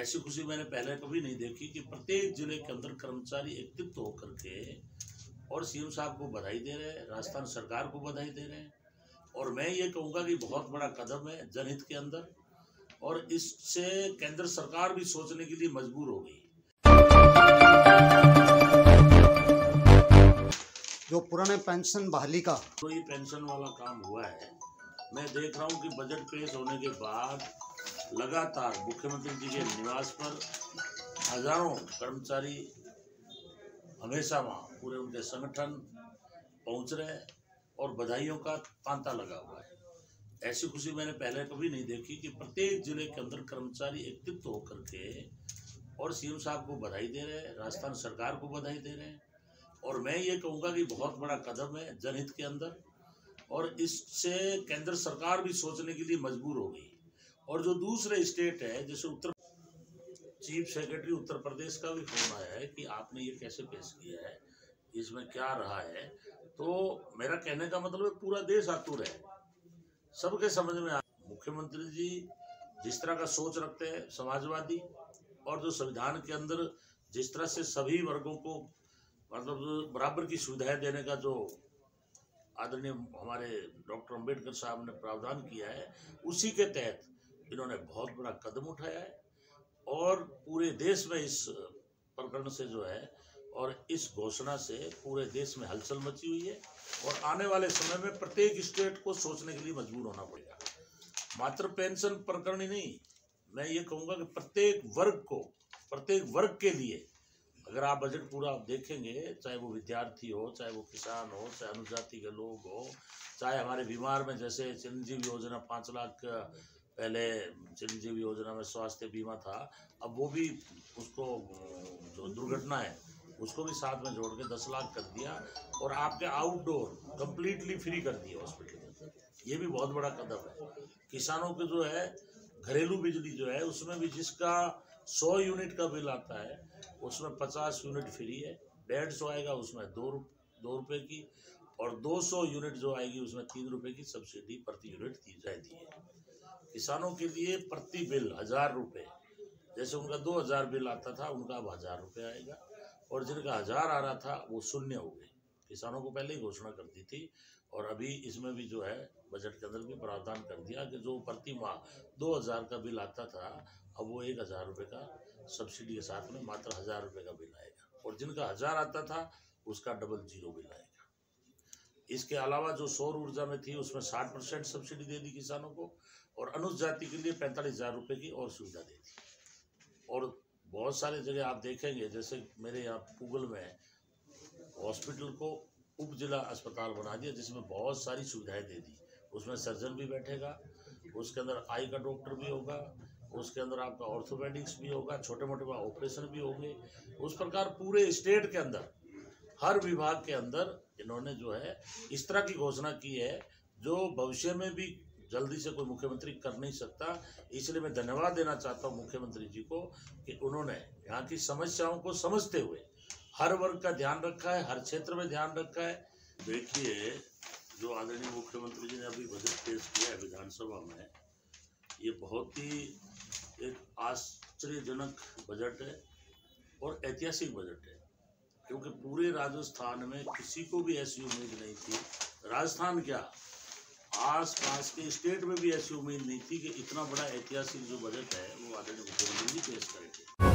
ऐसी खुशी मैंने पहले कभी नहीं देखी कि प्रत्येक जिले के अंदर कर्मचारी एकत्रित होकर के और सीएम साहब को बधाई दे रहे हैं, राजस्थान सरकार को बधाई दे रहे हैं। और मैं ये कहूँगा कि बहुत बड़ा कदम है जनहित के अंदर, और इससे केंद्र सरकार भी सोचने के लिए मजबूर हो गई। जो पुराने पेंशन बहाली का तो ये पेंशन वाला काम हुआ है, मैं देख रहा हूँ कि बजट पेश होने के बाद लगातार मुख्यमंत्री जी के निवास पर हजारों कर्मचारी हमेशा वहाँ पूरे उनके संगठन पहुँच रहे हैं और बधाइयों का तांता लगा हुआ है। ऐसी खुशी मैंने पहले कभी नहीं देखी कि प्रत्येक जिले के अंदर कर्मचारी एकत्रित होकर के और सीएम साहब को बधाई दे रहे हैं, राजस्थान सरकार को बधाई दे रहे हैं। और मैं ये कहूँगा कि बहुत बड़ा कदम है जनहित के अंदर, और इससे केंद्र सरकार भी सोचने के लिए मजबूर हो गई। और जो दूसरे स्टेट है, जैसे उत्तर चीफ सेक्रेटरी उत्तर प्रदेश का भी फोन आया है कि आपने ये कैसे पेश किया है, इसमें क्या रहा है। तो मेरा कहने का मतलब है पूरा देश आतुर है, सबके समझ में आ। मुख्यमंत्री जी जिस तरह का सोच रखते हैं समाजवादी, और जो संविधान के अंदर जिस तरह से सभी वर्गों को मतलब बराबर की सुविधाएं देने का जो आदरणीय हमारे डॉक्टर अम्बेडकर साहब ने प्रावधान किया है, उसी के तहत इन्होंने बहुत बड़ा कदम उठाया है। और पूरे देश में इस प्रकरण से जो है और इस घोषणा से पूरे देश में हलचल मची हुई है, और आने वाले समय में प्रत्येक स्टेट को सोचने के लिए मजबूर होना पड़ेगा। मात्र पेंशन प्रकरण ही नहीं, मैं ये कहूँगा कि प्रत्येक वर्ग के लिए अगर आप बजट पूरा आप देखेंगे, चाहे वो विद्यार्थी हो, चाहे वो किसान हो, चाहे अनुजाति के लोग हो, चाहे हमारे बीमार में जैसे चिरंजीवी योजना 5 लाख पहले चिरंजीवी योजना में स्वास्थ्य बीमा था, अब वो भी उसको जो दुर्घटना है उसको भी साथ में जोड़ के 10 लाख कर दिया, और आपके आउटडोर कम्प्लीटली फ्री कर दिया हॉस्पिटल। ये भी बहुत बड़ा कदम है। किसानों के जो है घरेलू बिजली जो है उसमें भी जिसका 100 यूनिट का बिल आता है उसमें 50 यूनिट फ्री है, 150 आएगा उसमें 2 रुपये की, और 200 यूनिट जो आएगी उसमें 3 रुपये की सब्सिडी प्रति यूनिट दी जाती है। किसानों के लिए प्रति बिल 1000 रुपये, जैसे उनका 2000 बिल आता था उनका अब 1000 रुपये आएगा, और जिनका 1000 आ रहा था वो शून्य हो गए। किसानों को पहले ही घोषणा कर दी थी, और अभी इसमें भी जो है बजट के अंदर भी प्रावधान कर दिया कि जो प्रति माह 2000 का बिल आता था अब वो 1000 रुपये का सब्सिडी के साथ में मात्र 1000 रुपये का बिल आएगा, और जिनका 1000 आता था उसका डबल 0 बिल आएगा। इसके अलावा जो सौर ऊर्जा में थी उसमें 60% सब्सिडी दे दी किसानों को, और अनुसूचित जाति के लिए 45,000 रुपये की और सुविधा दे दी। और बहुत सारे जगह आप देखेंगे, जैसे मेरे यहाँ पूगल में हॉस्पिटल को उप जिला अस्पताल बना दिया, जिसमें बहुत सारी सुविधाएं दे दी। उसमें सर्जन भी बैठेगा, उसके अंदर आई का डॉक्टर भी होगा, उसके अंदर आपका ऑर्थोपेडिक्स भी होगा, छोटे मोटे ऑपरेशन भी होंगे। उस प्रकार पूरे स्टेट के अंदर हर विभाग के अंदर इन्होंने जो है इस तरह की घोषणा की है जो भविष्य में भी जल्दी से कोई मुख्यमंत्री कर नहीं सकता। इसलिए मैं धन्यवाद देना चाहता हूँ मुख्यमंत्री जी को कि उन्होंने यहाँ की समस्याओं को समझते हुए हर वर्ग का ध्यान रखा है, हर क्षेत्र में ध्यान रखा है। देखिए जो आदरणीय मुख्यमंत्री जी ने अभी बजट पेश किया है विधानसभा में, ये बहुत ही एक आश्चर्यजनक बजट है और ऐतिहासिक बजट है, क्योंकि पूरे राजस्थान में किसी को भी ऐसी उम्मीद नहीं थी, राजस्थान क्या आस पास के स्टेट में भी ऐसी उम्मीद नहीं थी कि इतना बड़ा ऐतिहासिक जो बजट है वो आदरणीय मुख्यमंत्री जी पेश करेंगे।